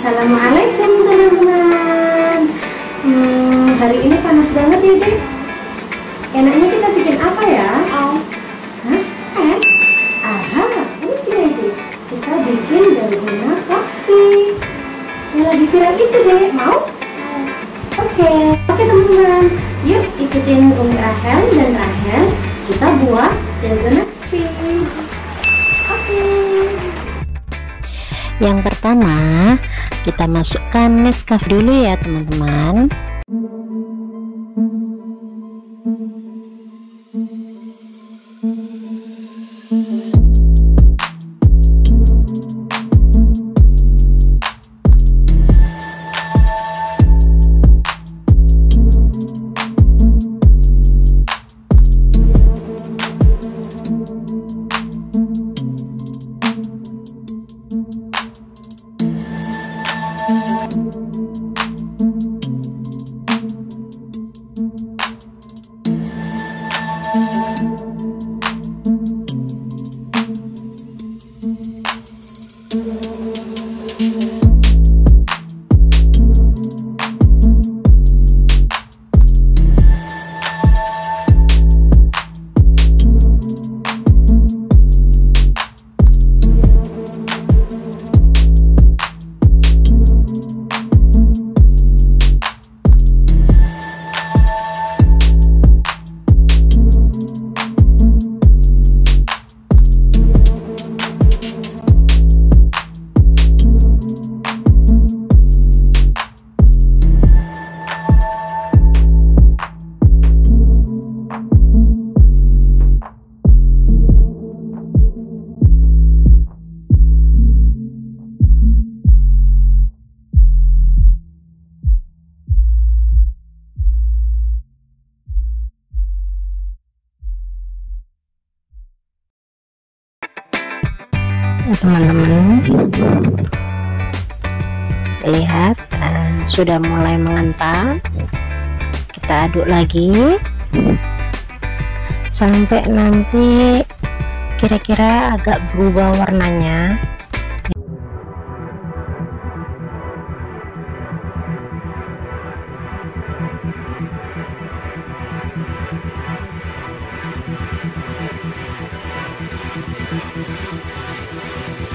Assalamualaikum teman-teman. Hari ini panas banget ya deh. Enaknya kita bikin apa ya? Es. Aha, ini deh. Kita bikin dalgona coffee. Yang lagi viral itu deh, mau? Oke teman-teman. Yuk ikutin Umi Rahel dan Rahel. Kita buat dalgona coffee. Yang pertama, kita masukkan Nescafe dulu ya teman-teman. Teman-teman lihat sudah mulai mengental, kita aduk lagi sampai nanti kira-kira agak berubah warnanya.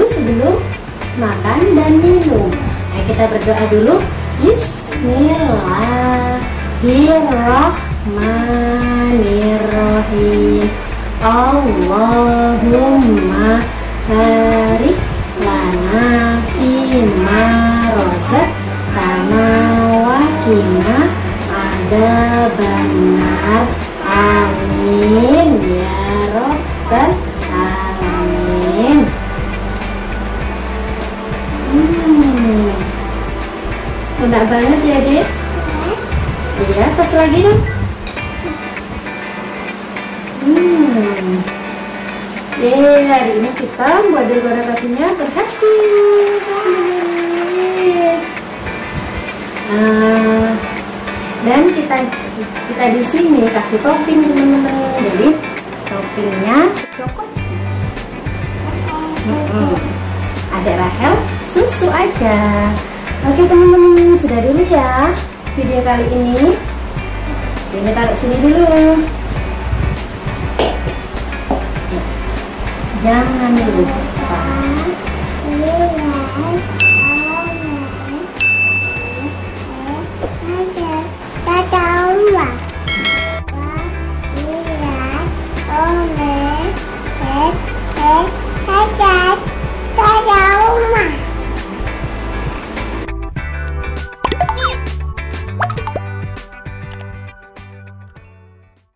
dulu sebelum makan dan minum. Nah, kita berdoa dulu. Bismillahirrahmanirrahim. Allahumma barik lana fima razaqtana wa qina adzabannar. Amin ya rabbal alamin. Enak banget ya, Dek? Iya, terus lagi dong. Yeay, hari ini kita buat dalgona coffee-nya berhasil. Dan kita di sini kasih topping teman-teman. Jadi toppingnya coklat chips. Ada Rahel susu aja. Oke teman-teman, sudah dulu ya video kali ini. Sini taruh sini dulu. Jangan lupa.